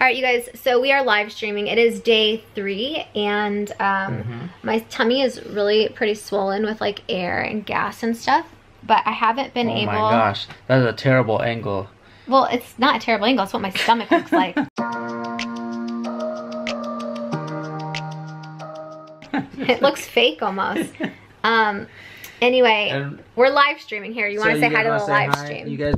Alright, you guys, so we are live streaming. It is day 3, and my tummy is really pretty swollen with like air and gas and stuff, but I haven't been able... Oh my gosh, that is a terrible angle. Well, it's not a terrible angle, it's what my stomach looks like. It looks fake almost. Anyway, we're live streaming here. You want to say hi to the live stream? You guys,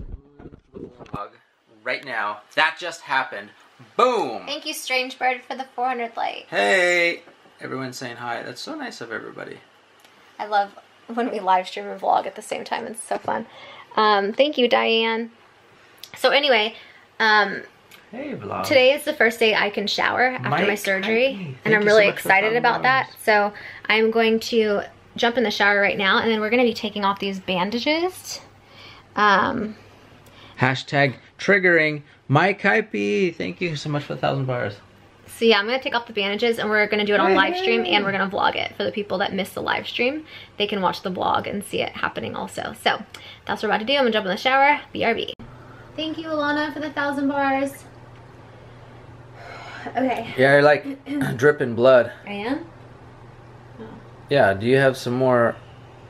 right now, that just happened. Boom! Thank you, Strange Bird, for the 400 likes. Hey, everyone's saying hi. That's so nice of everybody. I love when we live stream and vlog at the same time. It's so fun. Thank you, Diane. So anyway, hey, vlog. Today is the first day I can shower after my surgery, and I'm really excited about that. So I'm going to jump in the shower right now, and then we're going to be taking off these bandages. Hashtag triggering Mike Hypey. Thank you so much for 1,000 bars. So yeah, I'm going to take off the bandages, and we're going to do it on live stream, and we're going to vlog it. For the people that miss the live stream, they can watch the vlog and see it happening also. So that's what we're about to do. I'm going to jump in the shower. BRB. Thank you, Alana, for the 1,000 bars. Okay. Yeah, you're like dripping blood. I am? Yeah, do you have some more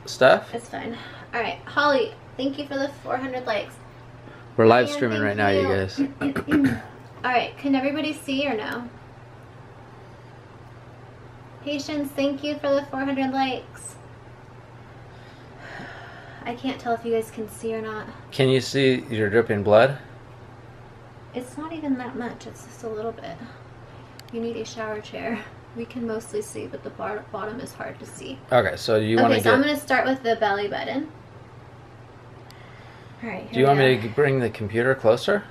stuff? It's fine. All right, Holly, thank you for the 400 likes. We're live streaming right now, you guys. All right, can everybody see or no? Patience, thank you for the 400 likes. I can't tell if you guys can see or not. Can you see your dripping blood? It's not even that much, it's just a little bit. You need a shower chair. We can mostly see, but the bottom is hard to see. Okay, so you want to get... Okay, so I'm going to start with the belly button. All right, here. Do you want me to bring the computer closer?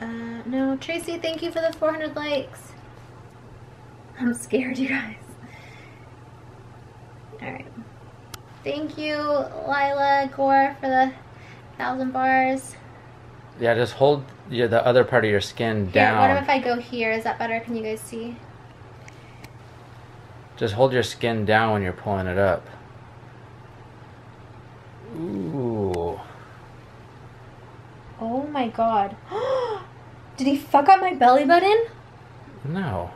No. Tracy, thank you for the 400 likes. I'm scared, you guys. All right. Thank you, Lila Gore, for the 1,000 bars. Yeah, just hold the other part of your skin down. What if I go here? Is that better? Can you guys see? Just hold your skin down when you're pulling it up. Ooh. Oh my god. Did he fuck up my belly button? No.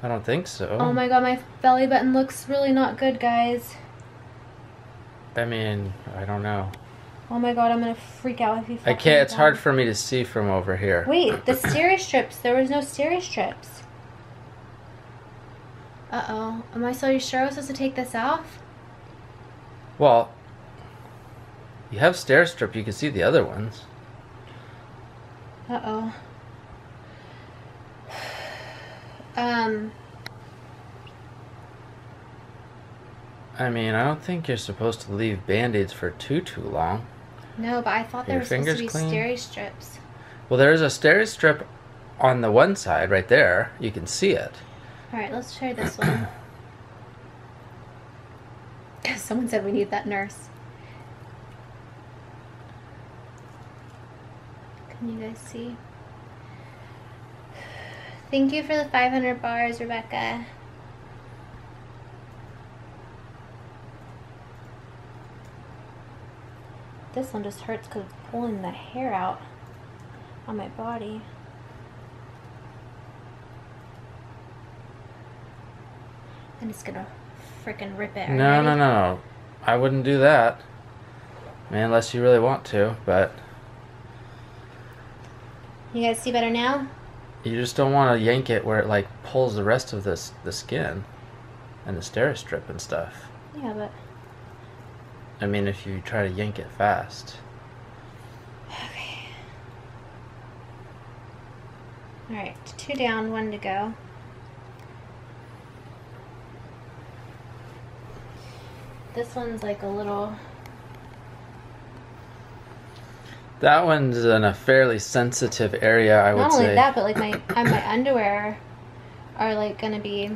I don't think so. Oh my god, my belly button looks really not good, guys. I mean, I don't know. Oh my god, I'm gonna freak out if he fucks up. I can't, it's hard for me to see from over here. Wait, the steri strips. There was no steri strips. Uh-oh. Am I sure I was supposed to take this off? Well, you have stair strip. You can see the other ones. Uh-oh. I mean, I don't think you're supposed to leave Band-Aids for too long. No, but I thought there were supposed to be steri strips. Well, there is a steri strip on the one side right there. You can see it. Alright, let's try this one. Someone said we need that nurse. Can you guys see? Thank you for the 500 bars, Rebecca. This one just hurts because it's pulling the hair out on my body. I'm just gonna freaking rip it. No, no, no. I wouldn't do that. I mean, unless you really want to, but... You guys see better now? You just don't want to yank it where it, like, pulls the rest of this, the skin and the steri strip and stuff. Yeah, but... I mean, if you try to yank it fast. Okay. Alright, 2 down, 1 to go. This one's like a little... That one's in a fairly sensitive area, I would say. Not only that, but like my underwear are like gonna be...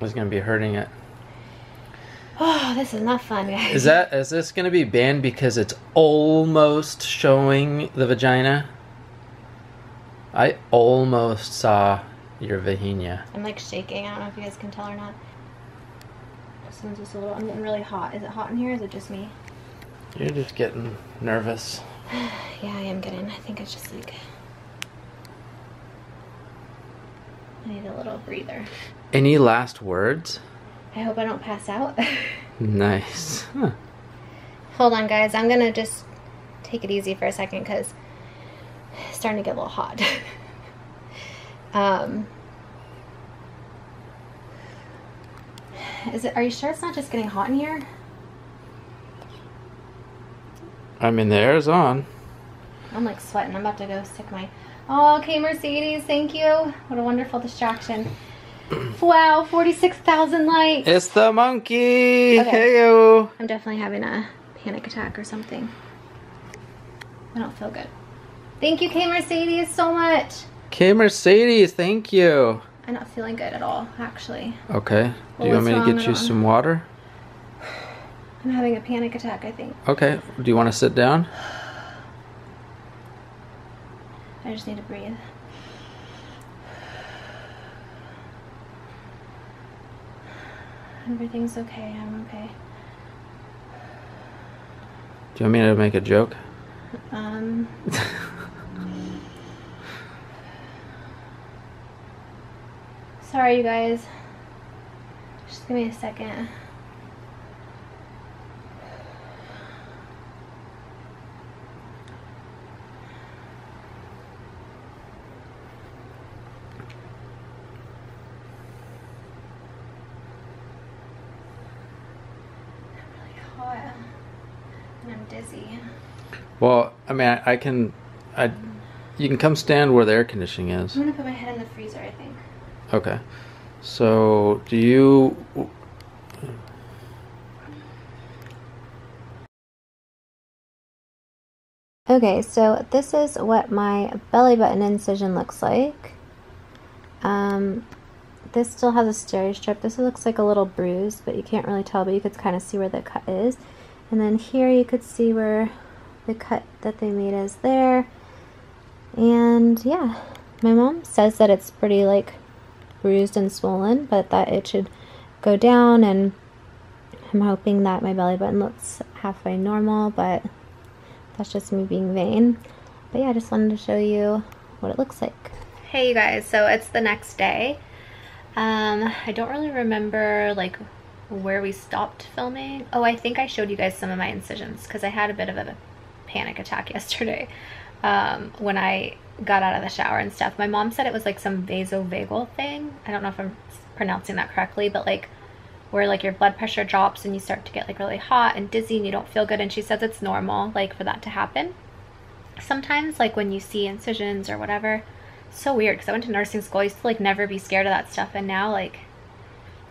It's gonna be hurting it. Oh, this is not fun, guys. Is this gonna be banned because it's almost showing the vagina? I almost saw your vagina. I'm like shaking. I don't know if you guys can tell or not. This one's just a little... I'm getting really hot. Is it hot in here or is it just me? You're just getting nervous. Yeah, I am getting... I think it's just like... I need a little breather. Any last words? I hope I don't pass out. Nice. Huh. Hold on, guys. I'm gonna just take it easy for a second because it's starting to get a little hot. Are you sure it's not just getting hot in here? I mean, the air's on. I'm like sweating. I'm about to go stick my... Oh, okay, Mercedes, thank you. What a wonderful distraction. Wow, 46,000 likes. It's the monkey. Okay. Hey, yo. I'm definitely having a panic attack or something. I don't feel good. Thank you, K Mercedes, so much. K Mercedes, thank you. I'm not feeling good at all, actually. Okay. Do you want me to get you some water? I'm having a panic attack, I think. Okay. Do you want to sit down? I just need to breathe. Everything's okay. I'm okay. Do you want me to make a joke? Sorry, you guys. Just give me a second. Well, I mean, you can come stand where the air conditioning is. I'm gonna put my head in the freezer, I think. Okay. So, do you... Okay, so this is what my belly button incision looks like. This still has a steri strip. This looks like a little bruise, but you can't really tell, but you could kind of see where the cut is. And then here you could see where... the cut that they made is there. And yeah, my mom says that it's pretty like bruised and swollen, but that it should go down, and I'm hoping that my belly button looks halfway normal, but that's just me being vain. But yeah, I just wanted to show you what it looks like. Hey you guys, so it's the next day. I don't really remember like where we stopped filming. Oh, I think I showed you guys some of my incisions because I had a bit of a panic attack yesterday when I got out of the shower and stuff. My mom said it was like some vasovagal thing. I don't know if I'm pronouncing that correctly, but like where like your blood pressure drops and you start to get like really hot and dizzy and you don't feel good, and she says it's normal like for that to happen. Sometimes like when you see incisions or whatever, it's so weird because I went to nursing school. I used to like never be scared of that stuff, and now like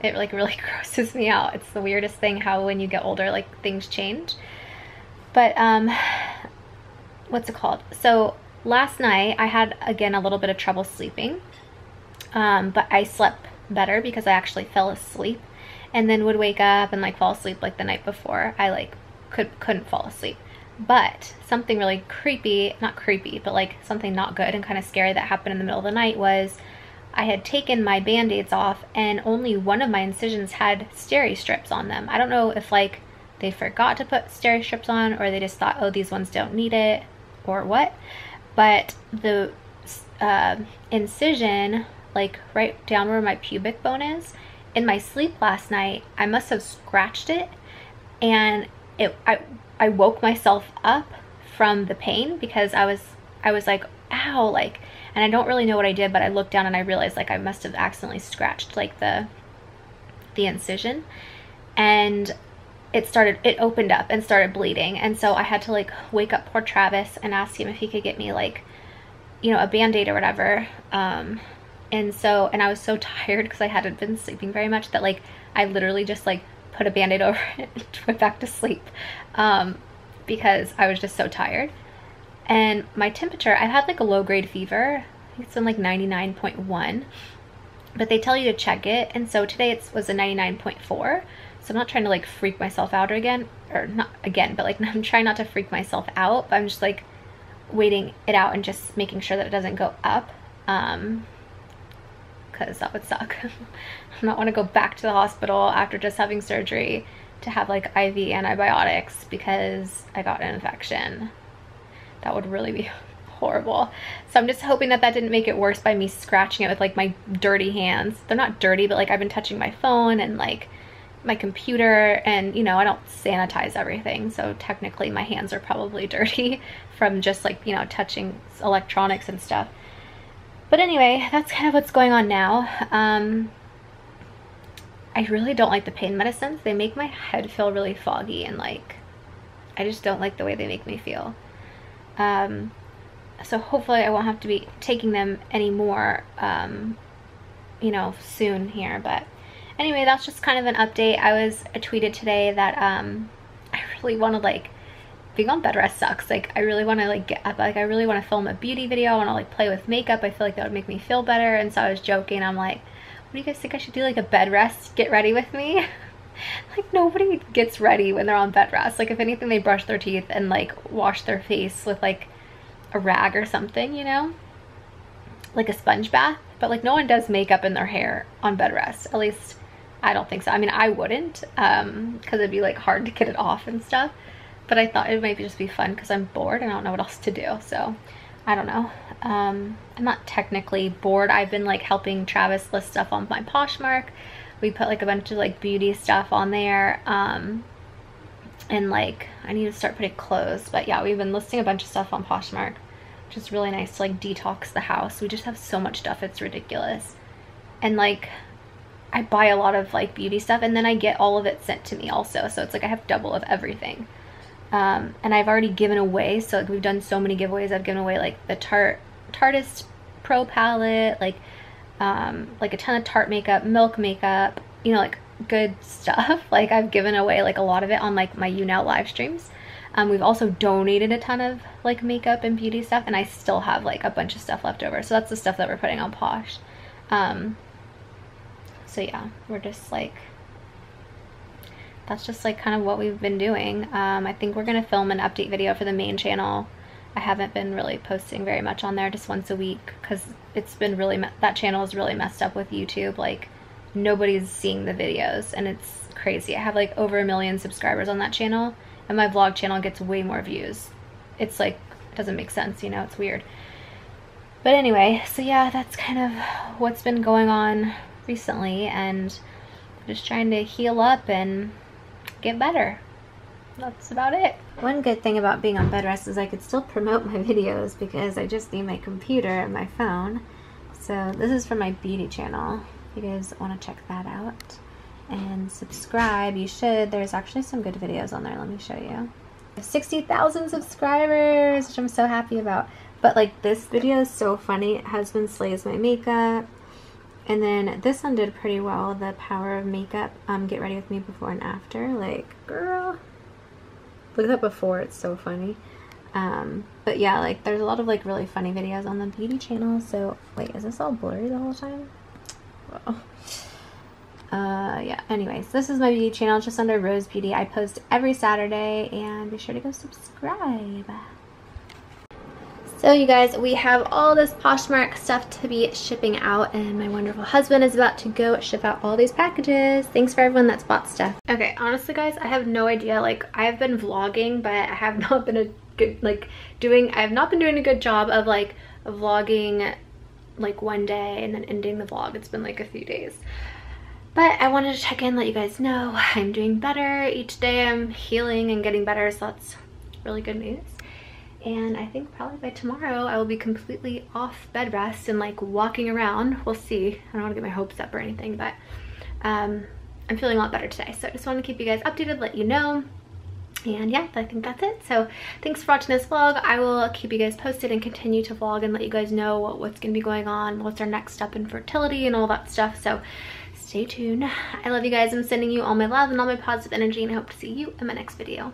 it like really grosses me out. It's the weirdest thing how when you get older like things change. But what's it called? So last night I had again a little bit of trouble sleeping, but I slept better because I actually fell asleep, and then would wake up and like fall asleep like the night before. I like couldn't fall asleep. But something really creepy, not creepy, but like something not good and kind of scary that happened in the middle of the night was I had taken my band-aids off, and only one of my incisions had steri strips on them. I don't know if like they forgot to put steri strips on, or they just thought, oh, these ones don't need it, or what. But the incision, like right down where my pubic bone is, in my sleep last night, I must have scratched it, and I woke myself up from the pain because I was like, ow, like. And I don't really know what I did, but I looked down and I realized like I must have accidentally scratched like the incision, and it opened up and started bleeding. And so I had to like wake up poor Travis and ask him if he could get me like, you know, a Band-Aid or whatever. And I was so tired because I hadn't been sleeping very much that like I literally just like put a Band-Aid over it and went back to sleep because I was just so tired. And my temperature, I've had like a low-grade fever. I think it's been like 99.1, but they tell you to check it. And so today it was a 99.4. So I'm not trying to like freak myself out but I'm trying not to freak myself out. But I'm just like waiting it out and just making sure that it doesn't go up, because that would suck. I don't want to go back to the hospital after just having surgery to have like IV antibiotics because I got an infection. That would really be horrible. So I'm just hoping that that didn't make it worse by me scratching it with like my dirty hands. They're not dirty, but like I've been touching my phone and like my computer, and you know, I don't sanitize everything, so technically my hands are probably dirty from just like, you know, touching electronics and stuff. But anyway, that's kind of what's going on now. I really don't like the pain medicines. They make my head feel really foggy, and like I just don't like the way they make me feel. So hopefully I won't have to be taking them anymore, you know, soon here. But anyway, that's just kind of an update. I tweeted today that I really want to, like, being on bed rest sucks. Like, I really want to, like, get up. Like, I really want to film a beauty video. I want to, like, play with makeup. I feel like that would make me feel better. And so I was joking. I'm like, what do you guys think I should do? Like, a bed rest? Get ready with me? Like, nobody gets ready when they're on bed rest. Like, if anything, they brush their teeth and, like, wash their face with, like, a rag or something, you know? Like a sponge bath. But, like, no one does makeup in their hair on bed rest. At least I don't think so. I mean, I wouldn't, because it'd be like hard to get it off and stuff, but I thought it might just be fun because I'm bored and I don't know what else to do. So I don't know. I'm not technically bored. I've been like helping Travis list stuff on my Poshmark. We put like a bunch of like beauty stuff on there. And like, I need to start putting clothes, but yeah, we've been listing a bunch of stuff on Poshmark, which is really nice to like detox the house. We just have so much stuff. It's ridiculous. And like, I buy a lot of like beauty stuff and then I get all of it sent to me also. So it's like I have double of everything. And I've already given away. So like, we've done so many giveaways. I've given away like the Tarteist Pro Palette, like a ton of Tarte makeup, Milk Makeup, you know, like good stuff. Like I've given away like a lot of it on like my YouNow live streams. We've also donated a ton of like makeup and beauty stuff. And I still have like a bunch of stuff left over. So that's the stuff that we're putting on Posh. So yeah, we're just like, that's just like kind of what we've been doing. I think we're going to film an update video for the main channel. I haven't been really posting very much on there, just once a week, because it's been really, that channel is really messed up with YouTube. Like nobody's seeing the videos and it's crazy. I have like over 1 million subscribers on that channel and my vlog channel gets way more views. It's like, it doesn't make sense, you know, it's weird. But anyway, so yeah, that's kind of what's been going on recently, and just trying to heal up and get better. That's about it. One good thing about being on bed rest is I could still promote my videos because I just need my computer and my phone. So this is for my beauty channel. You guys want to check that out and subscribe. You should. There's actually some good videos on there. Let me show you. 60,000 subscribers, which I'm so happy about. But like this video is so funny. Husband slays my makeup. And then this one did pretty well, the power of makeup, get ready with me before and after. Like, girl, look at that before, it's so funny. But yeah, like there's a lot of like really funny videos on the beauty channel. So wait, is this all blurry the whole time? Whoa. Yeah, anyways, this is my beauty channel, just under Rose PD. I post every Saturday, and be sure to go subscribe. So you guys, we have all this Poshmark stuff to be shipping out, and my wonderful husband is about to go ship out all these packages. Thanks for everyone that's bought stuff. Okay, honestly guys, I have no idea. Like I've been vlogging, but I have not been doing a good job of like vlogging like one day and then ending the vlog. It's been like a few days. But I wanted to check in, let you guys know I'm doing better. Each day I'm healing and getting better, so that's really good news. And I think probably by tomorrow I will be completely off bed rest and like walking around. We'll see. I don't want to get my hopes up or anything, but I'm feeling a lot better today. So I just want to keep you guys updated, let you know. And yeah, I think that's it. So thanks for watching this vlog. I will keep you guys posted and continue to vlog and let you guys know what's going to be going on, what's our next step in fertility and all that stuff. So stay tuned. I love you guys. I'm sending you all my love and all my positive energy, and I hope to see you in my next video.